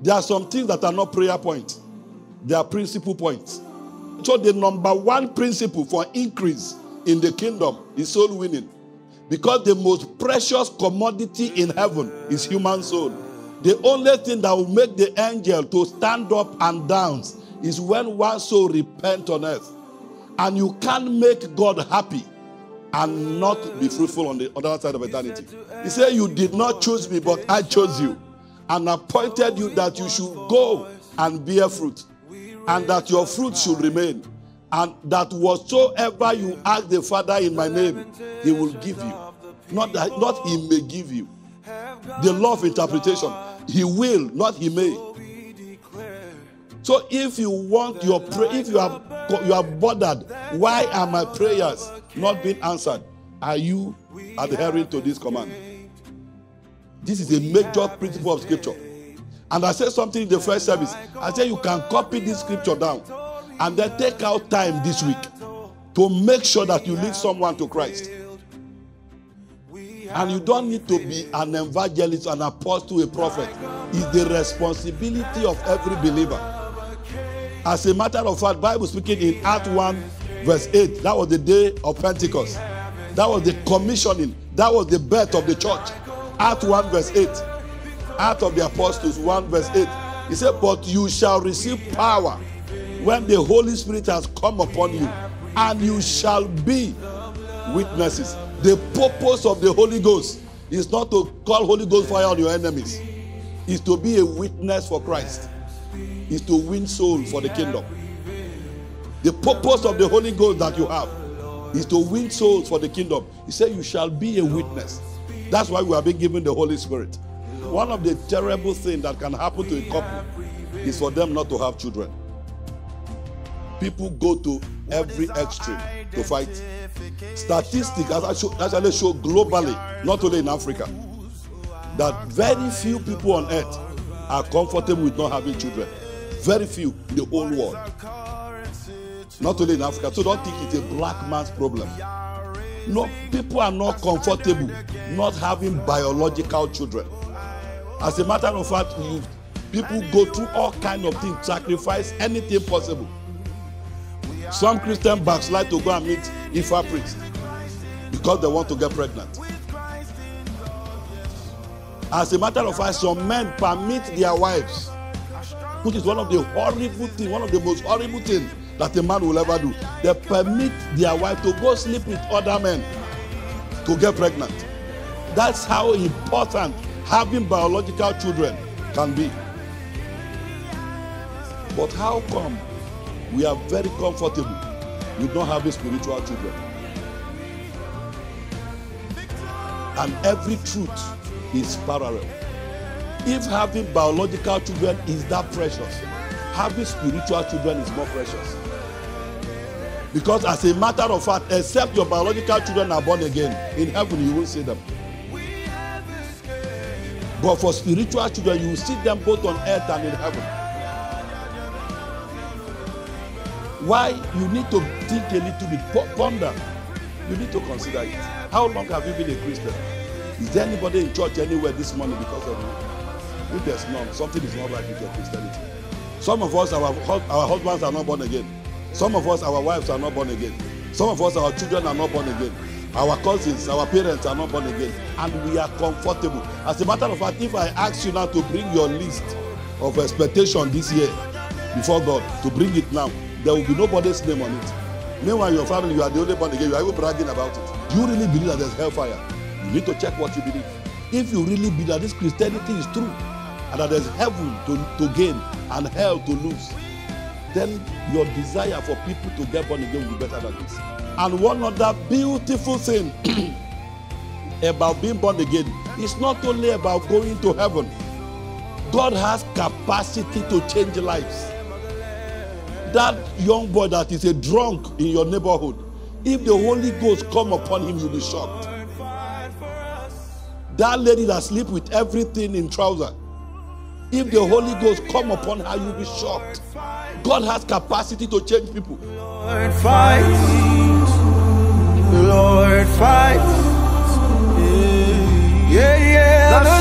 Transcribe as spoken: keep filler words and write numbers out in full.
There are some things that are not prayer points. They are principle points. So the number one principle for increase in the kingdom is soul winning. Because the most precious commodity in heaven is human soul. The only thing that will make the angel to stand up and dance is when one soul repents on earth. And you can't make God happy and not be fruitful on the other side of eternity. He said, you did not choose me, but I chose you and appointed you that you should go and bear fruit, and that your fruit should remain, and that whatsoever you ask the Father in my name, he will give you. Not that, not he may give you. The law of interpretation. He will, not he may. So if you want your prayer, if you are, you are bothered, why are my prayers not being answered? Are you adhering to this command? This is a major principle of scripture. And I said something in the first service. I said you can copy this scripture down and then take out time this week to make sure that you lead someone to Christ. And you don't need to be an evangelist, an apostle, a prophet. It's the responsibility of every believer. As a matter of fact, Bible speaking in Acts one verse eight, that was the day of Pentecost. That was the commissioning. That was the birth of the church. Acts one verse eight. Acts of the Apostles one verse eight. He said, but you shall receive power when the Holy Spirit has come upon you, and you shall be witnesses. The purpose of the Holy Ghost is not to call Holy Ghost fire on your enemies. It's to be a witness for Christ. It's to win souls for the kingdom. The purpose of the Holy Ghost that you have is to win souls for the kingdom. He said, you shall be a witness. That's why we have been given the Holy Spirit. One of the terrible things that can happen to a couple is for them not to have children. People go to every extreme to fight. Statistics actually show globally, not only in Africa, that very few people on earth are comfortable with not having children. Very few in the whole world. Not only in Africa. So don't think it's a black man's problem. No, people are not comfortable not having biological children. As a matter of fact, you, people go through all kinds of things, sacrifice anything possible. Some Christian backslide to go and meet Ifa priest because they want to get pregnant. As a matter of fact, some men permit their wives, which is one of the horrible things, one of the most horrible things that a man will ever do. They permit their wife to go sleep with other men to get pregnant. That's how important having biological children can be. But how come we are very comfortable with not having spiritual children? And every truth is parallel. If having biological children is that precious, having spiritual children is more precious. Because as a matter of fact, except your biological children are born again, in heaven you won't see them. But for spiritual children, you will see them both on earth and in heaven. Why? You need to think a little bit, ponder. You need to consider it. How long have you been a Christian? Is there anybody in church anywhere this morning because of you? If there's none, something is not right with your Christianity. Some of us, our, our husbands are not born again. Some of us, our wives are not born again. Some of us, our children are not born again. Our cousins, our parents are not born again. And we are comfortable. As a matter of fact, if I ask you now to bring your list of expectation this year before God, to bring it now, there will be nobody's name on it. Meanwhile, your family, you are the only born again. You are even bragging about it. Do you really believe that there's hellfire? You need to check what you believe. If you really believe that this Christianity is true, and that there's heaven to, to gain and hell to lose, then your desire for people to get born again will be better than this. And one other beautiful thing about being born again, it's not only about going to heaven. God has capacity to change lives. That young boy that is a drunk in your neighborhood, if the Holy Ghost come upon him, you'll be shocked. That lady that sleeps with everything in trousers, if the Holy Ghost come upon her, you'll be shocked. God has capacity to change people. Lord fight, Lord fight, yeah, yeah.